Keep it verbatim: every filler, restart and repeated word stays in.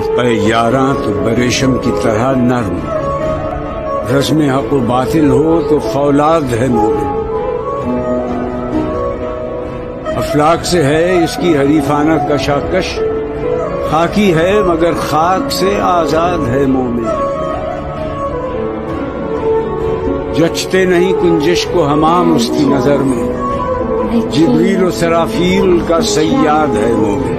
हल्का यारा तो बरेशम की तरह नर्म, रस्म हक व बातिल हो तो फौलाद है मोमिन। अफलाक से है इसकी हरीफाना कशाकश, खाकी है मगर खाक से आजाद है मोमिन। जचते नहीं कुंजिश को हमाम उसकी नजर में, जिब्रील व सराफील का सयाद है मोमिन।